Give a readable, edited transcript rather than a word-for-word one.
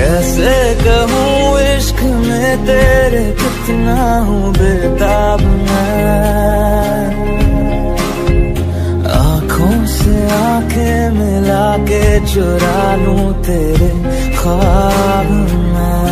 कैसे कहूँ इश्क में तेरे कितना हूँ बेताब मैं, आँखों से आँखें मिला के चुरा लूँ तेरे ख्वाब मैं।